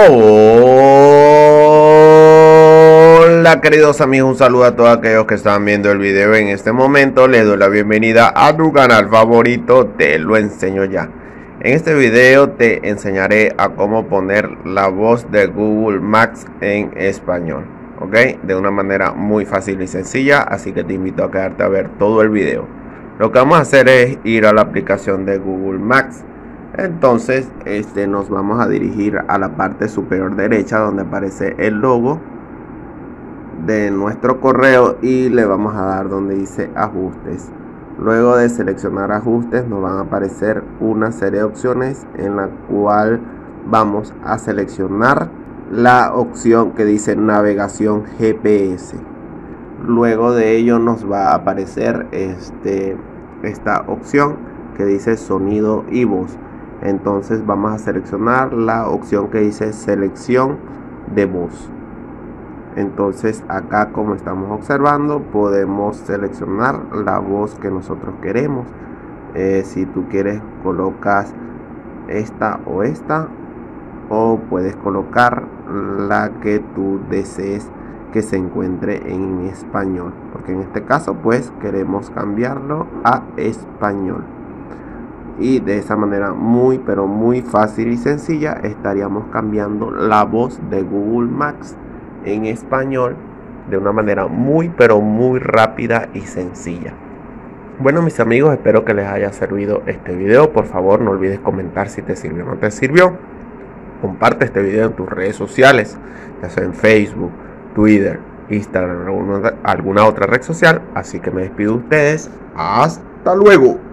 Hola queridos amigos, un saludo a todos aquellos que están viendo el video en este momento. Les doy la bienvenida a tu canal favorito, Te Lo Enseño Ya. En este video te enseñaré a cómo poner la voz de Google Maps en español, ¿ok? De una manera muy fácil y sencilla, así que te invito a quedarte a ver todo el video. Lo que vamos a hacer es ir a la aplicación de Google Maps. Entonces nos vamos a dirigir a la parte superior derecha donde aparece el logo de nuestro correo y le vamos a dar donde dice ajustes. Luego de seleccionar ajustes nos van a aparecer una serie de opciones en la cual vamos a seleccionar la opción que dice navegación GPS. Luego de ello nos va a aparecer esta opción que dice sonido y voz. Entonces vamos a seleccionar la opción que dice selección de voz. Entonces acá, como estamos observando, podemos seleccionar la voz que nosotros queremos. Si tú quieres, colocas esta, o puedes colocar la que tú desees que se encuentre en español, porque en este caso pues queremos cambiarlo a español. Y de esa manera muy pero muy fácil y sencilla estaríamos cambiando la voz de Google Maps en español de una manera muy pero muy rápida y sencilla. Bueno mis amigos, espero que les haya servido este video. Por favor no olvides comentar si te sirvió o no te sirvió. Comparte este video en tus redes sociales, ya sea en Facebook, Twitter, Instagram, alguna otra red social. Así que me despido de ustedes. Hasta luego.